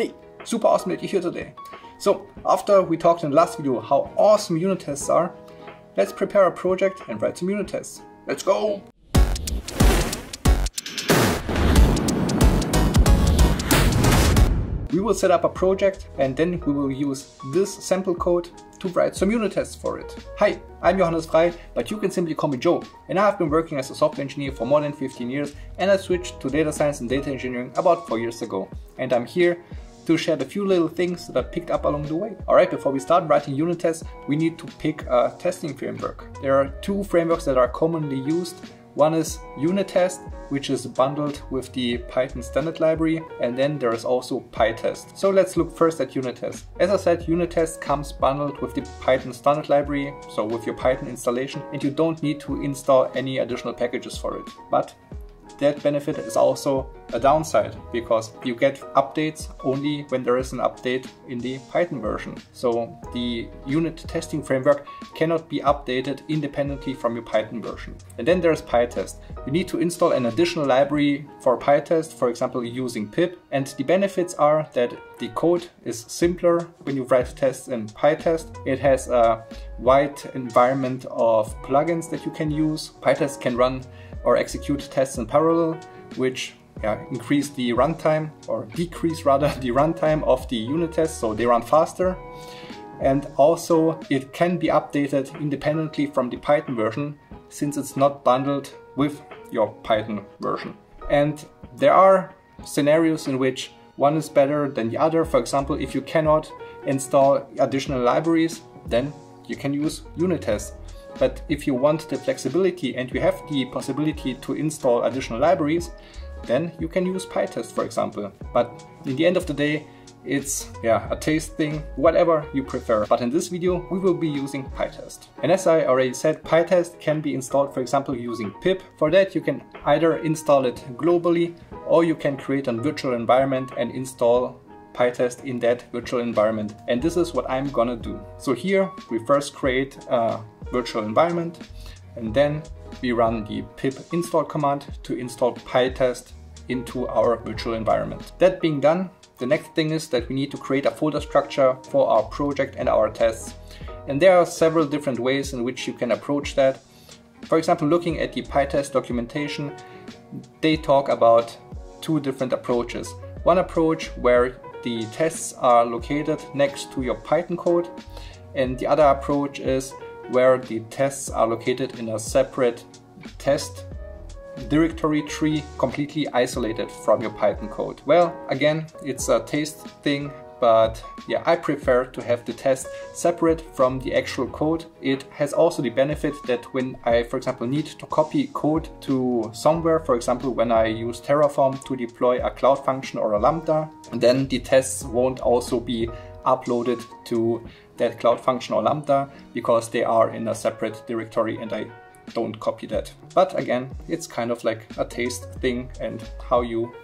Hey, super awesome that you're here today. So after we talked in the last video how awesome unit tests are, let's prepare a project and write some unit tests. Let's go! We will set up a project and then we will use this sample code to write some unit tests for it. Hi, I'm Johannes Frey, but you can simply call me Joe, and I have been working as a software engineer for more than 15 years, and I switched to data science and data engineering about 4 years ago. And I'm here to share the few little things that I picked up along the way. Alright, before we start writing unit tests, we need to pick a testing framework. There are two frameworks that are commonly used. One is Unittest, which is bundled with the Python standard library, and then there is also pytest. So let's look first at Unittest. As I said, Unittest comes bundled with the Python standard library, so with your Python installation, and you don't need to install any additional packages for it. But that benefit is also a downside, because you get updates only when there is an update in the Python version. So the unit testing framework cannot be updated independently from your Python version. And then there's pytest. You need to install an additional library for pytest, for example using pip. And the benefits are that the code is simpler when you write tests in pytest. It has a wide environment of plugins that you can use. Pytest can run or execute tests in parallel, which increase the runtime, or decrease rather the runtime of the unit tests, so they run faster. And also it can be updated independently from the Python version, since it's not bundled with your Python version. And there are scenarios in which one is better than the other. For example, if you cannot install additional libraries, then you can use unit tests. But if you want the flexibility and you have the possibility to install additional libraries, then you can use pytest, for example. But in the end of the day, it's a taste thing, whatever you prefer. But in this video, we will be using pytest. And as I already said, pytest can be installed, for example, using pip. For that, you can either install it globally, or you can create a virtual environment and install pytest in that virtual environment. And this is what I'm gonna do. So here, we first create a virtual environment, and then we run the pip install command to install pytest into our virtual environment. That being done, the next thing is that we need to create a folder structure for our project and our tests. And there are several different ways in which you can approach that. For example, looking at the pytest documentation, they talk about two different approaches. One approach where the tests are located next to your Python code, and the other approach is where the tests are located in a separate test directory tree, completely isolated from your Python code. Well, again, it's a taste thing, but yeah, I prefer to have the test separate from the actual code. It has also the benefit that when I, for example, need to copy code to somewhere, for example, when I use Terraform to deploy a cloud function or a lambda, then the tests won't also be uploaded to that cloud function or lambda, because they are in a separate directory and I don't copy that. But again, it's kind of like a taste thing and how you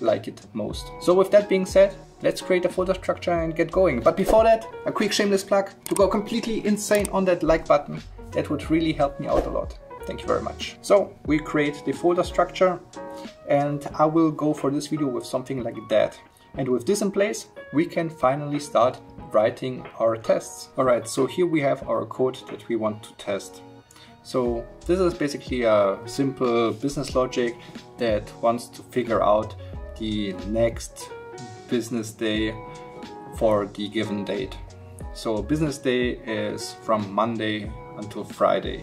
like it most. So with that being said, let's create a folder structure and get going. But before that, a quick shameless plug to go completely insane on that like button. That would really help me out a lot. Thank you very much. So we create the folder structure, and I will go for this video with something like that. And with this in place, we can finally start writing our tests. Alright, so here we have our code that we want to test. So this is basically a simple business logic that wants to figure out the next business day for the given date. So business day is from Monday until Friday.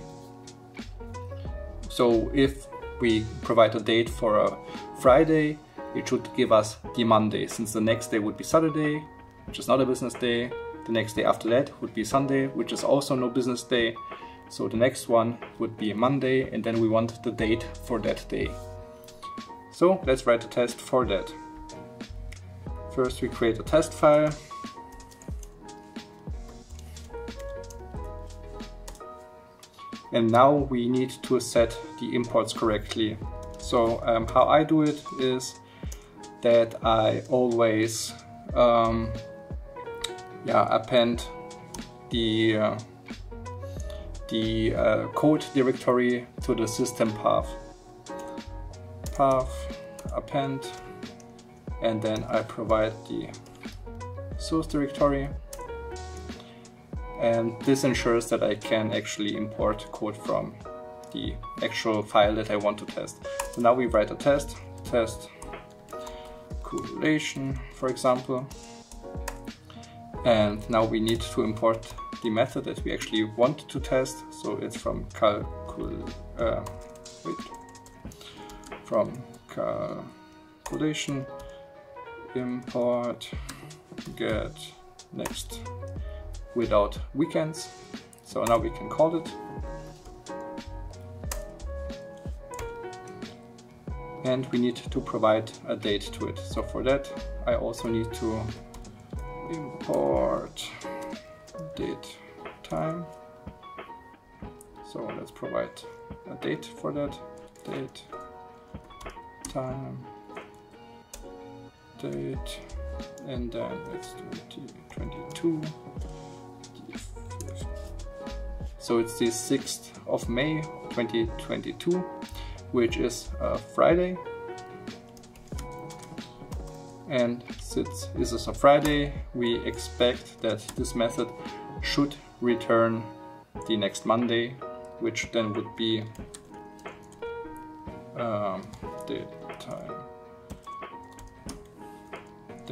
So if we provide a date for a Friday, it should give us the Monday, since the next day would be Saturday, which is not a business day. The next day after that would be Sunday, which is also no business day. So the next one would be Monday, and then we want the date for that day. So let's write a test for that. First we create a test file. And now we need to set the imports correctly. So how I do it is that I always append the code directory to the system path append, and then I provide the source directory. And this ensures that I can actually import code from the actual file that I want to test. So now we write a test correlation, for example. And now we need to import the method that we actually want to test. So it's from calculation import get next without weekends. So now we can call it. And we need to provide a date to it. So for that, I also need to import date time. So let's provide a date for that. Date time date, and then it's 2022. So it's the 6th of May 2022, which is a Friday. And since this is a Friday, we expect that this method should return the next Monday, which then would be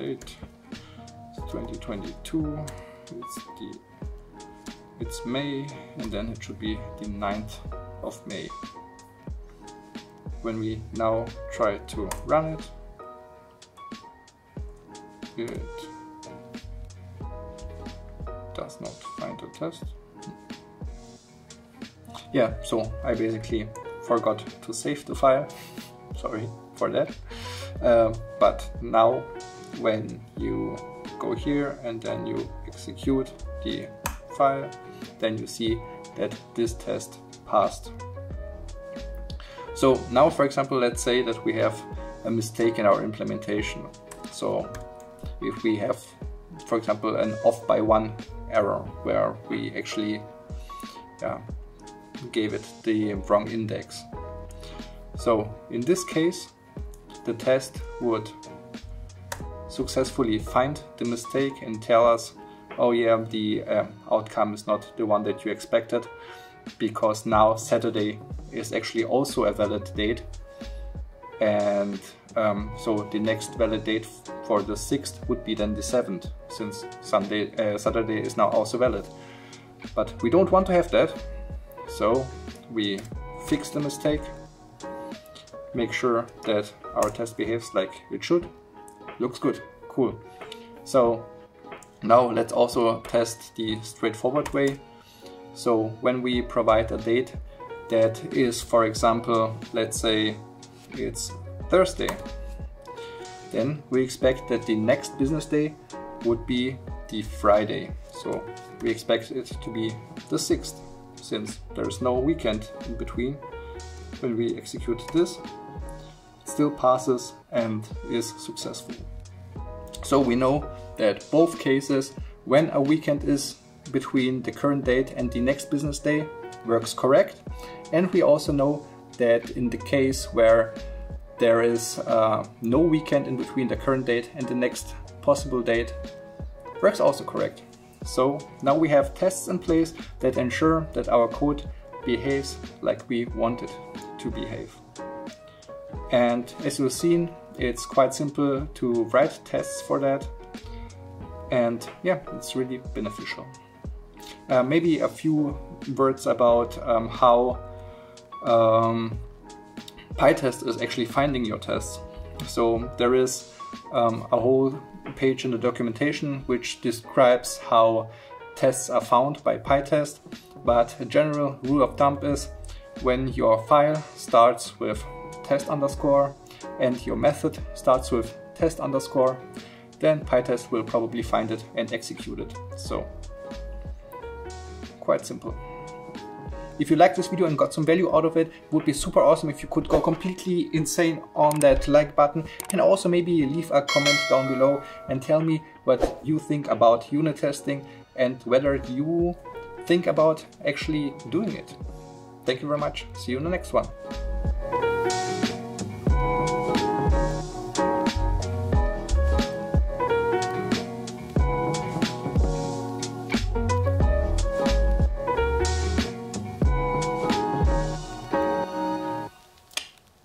date 2022. It's May, and then it should be the 9th of May. When we now try to run it, it does not find a test. Yeah, so I basically forgot to save the file. Sorry for that. But now when you go here and then you execute the file, then you see that this test passed. So now, for example, let's say that we have a mistake in our implementation. So if we have, for example, an off by 1 error where we actually gave it the wrong index. So in this case, the test would successfully find the mistake and tell us, oh yeah, the outcome is not the one that you expected, because now Saturday is actually also a valid date. And so the next valid date for the 6th would be then the 7th, since Saturday is now also valid. But we don't want to have that, so we fix the mistake, make sure that our test behaves like it should. Looks good, cool. So now let's also test the straightforward way. So when we provide a date that is, for example, let's say it's Thursday, then we expect that the next business day would be the Friday. So we expect it to be the 6th, since there's no weekend in between. When we execute this, it still passes and is successful. So we know that both cases, when a weekend is between the current date and the next business day, works correct. And we also know that in the case where there is no weekend in between the current date and the next possible date, works also correct. So now we have tests in place that ensure that our code behaves like we want it to behave. And as you've seen, it's quite simple to write tests for that. And yeah, it's really beneficial. Maybe a few words about how pytest is actually finding your tests. So there is a whole page in the documentation which describes how tests are found by pytest, but a general rule of thumb is when your file starts with test_ and your method starts with test_, then pytest will probably find it and execute it. So quite simple. If you liked this video and got some value out of it, it would be super awesome if you could go completely insane on that like button, and also maybe leave a comment down below and tell me what you think about unit testing and whether you think about actually doing it. Thank you very much. See you in the next one.